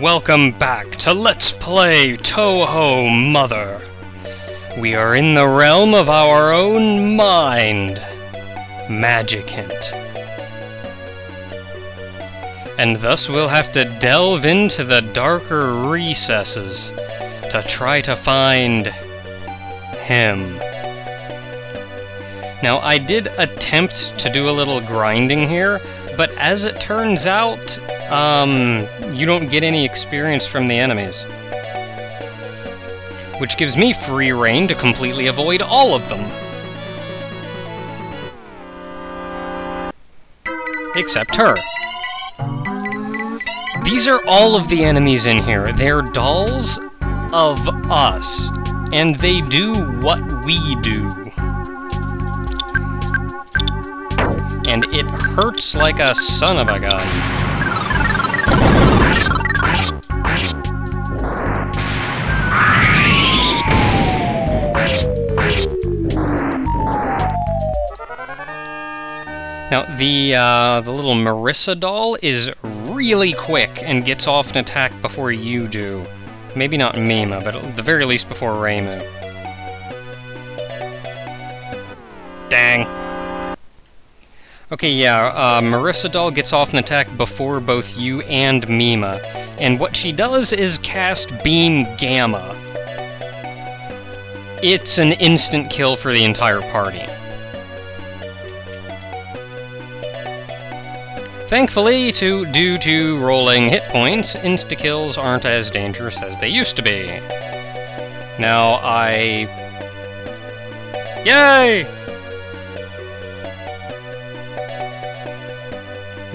Welcome back to Let's Play Touhou Mother. We are in the realm of our own mind, Magikant. And thus we'll have to delve into the darker recesses to try to find him. Now, I did attempt to do a little grinding here, but as it turns out, you don't get any experience from the enemies, which gives me free reign to completely avoid all of them. Except her. These are all of the enemies in here. They're dolls of us, and they do what we do. And it hurts like a son of a gun. Now, the little Marissa doll is really quick and gets off an attack before you do. Maybe not Mima, but at the very least before Reimu. Dang. Okay, yeah, Marissa doll gets off an attack before both you and Mima. And what she does is cast Beam Gamma. It's an instant kill for the entire party. Thankfully, due to rolling hit points, insta-kills aren't as dangerous as they used to be. Now, Yay!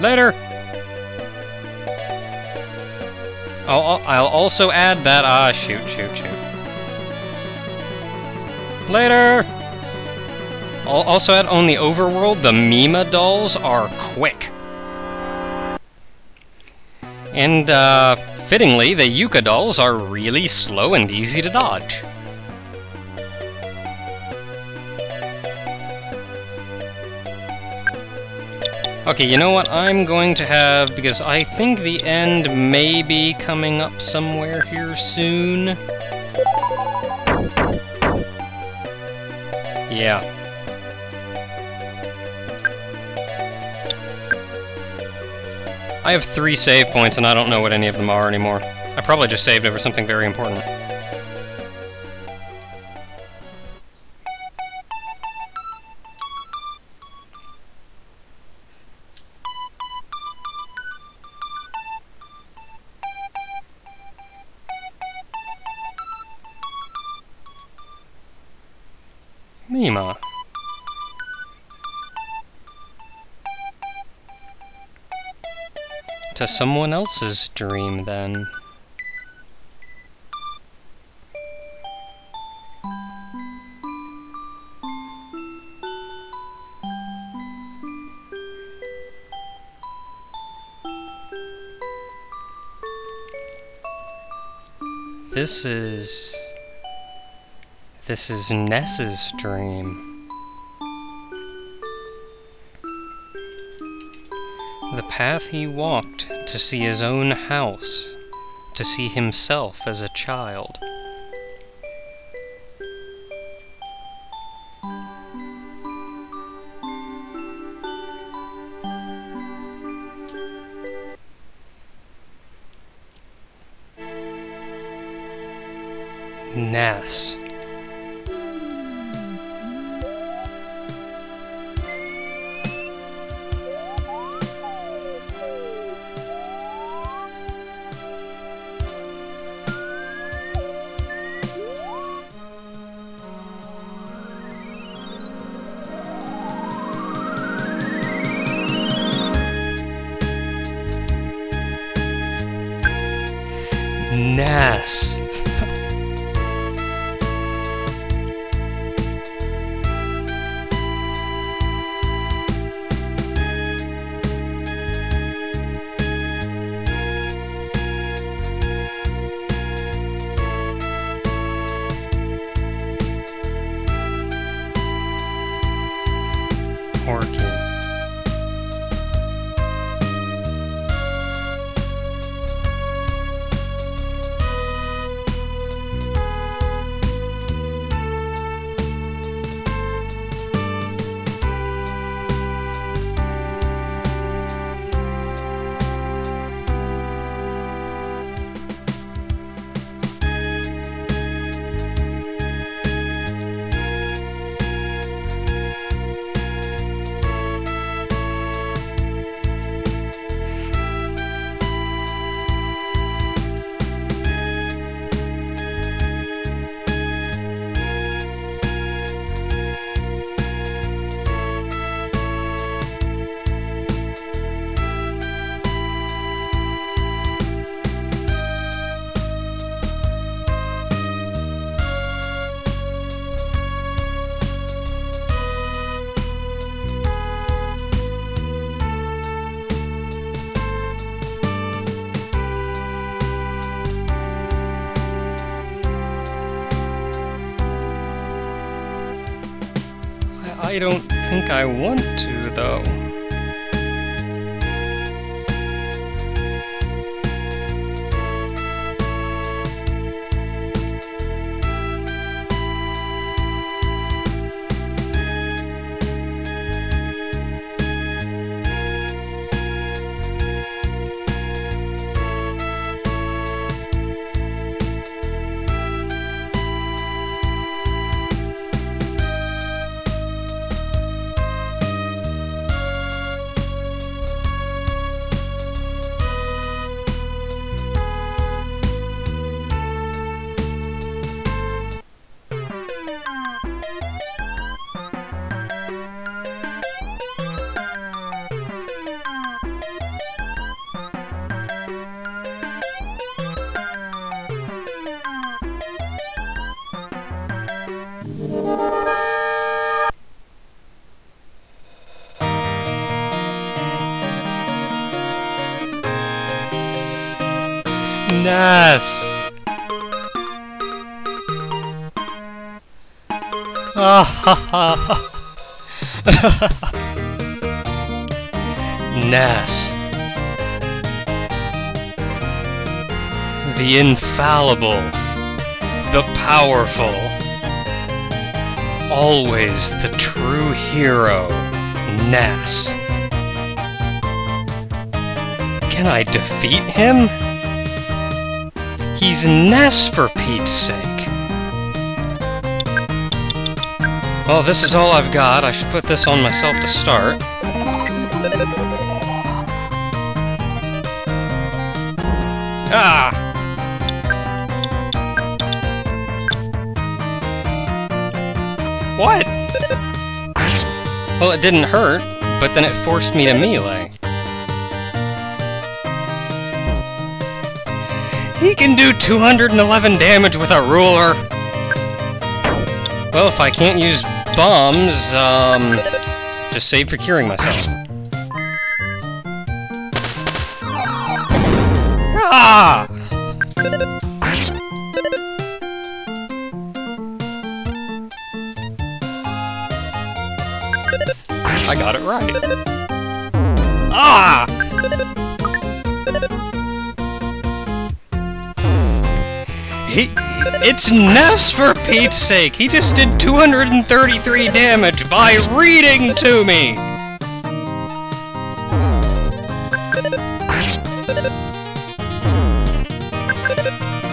Later! I'll also add that... shoot. Later! I'll also add, on the overworld, the Mima dolls are quick. And, fittingly, the Yuka dolls are really slow and easy to dodge. Okay, you know what I'm going to have, because I think the end may be coming up somewhere here soon. Yeah. I have 3 save points, and I don't know what any of them are anymore. I probably just saved over something very important. Mima. To someone else's dream, then. This is Ness's dream. The path he walked to see his own house, to see himself as a child. Ness. Ness. Porky. I don't think I want to, though. Ness! Ah ha ha! Ness! The infallible, the powerful, always the true hero, Ness. Can I defeat him? He's Ness, for Pete's sake! Well, this is all I've got. I should put this on myself to start. Ah! What? Well, it didn't hurt, but then it forced me to melee. He can do 211 damage with a ruler! Well, if I can't use bombs, just save for curing myself. Ah! I got it right. Ah! It's Ness, for Pete's sake! He just did 233 damage by reading to me!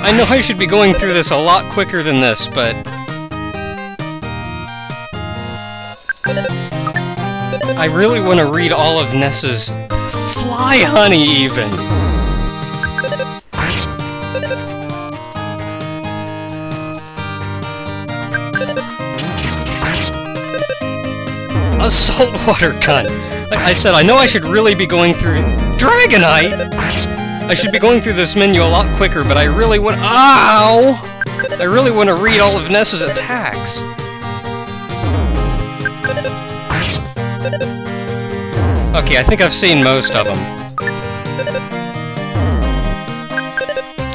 I know I should be going through this a lot quicker than this, but... I really want to read all of Ness's Fly Honey, even! A saltwater gun! Like I said, I know I should really be going through... Dragonite! I should be going through this menu a lot quicker, but I really want... Ow! I really want to read all of Ness's attacks. Okay, I think I've seen most of them.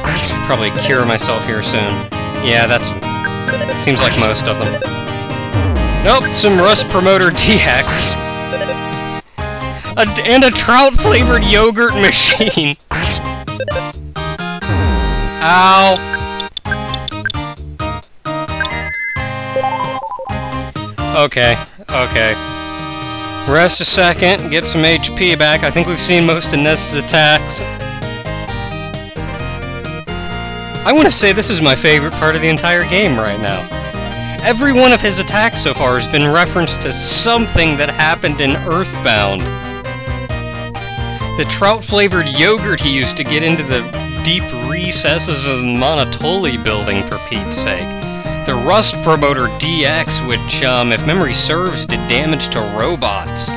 I should probably cure myself here soon. Yeah, that's... seems like most of them. Nope, some Rust Promoter DX. And a trout-flavored yogurt machine. Ow. Okay, okay. Rest a second, get some HP back. I think we've seen most of Ness's attacks. I want to say this is my favorite part of the entire game right now. Every one of his attacks so far has been referenced to something that happened in Earthbound. The trout-flavored yogurt he used to get into the deep recesses of the Monotoli building, for Pete's sake. The Rust Promoter DX, which, if memory serves, did damage to robots.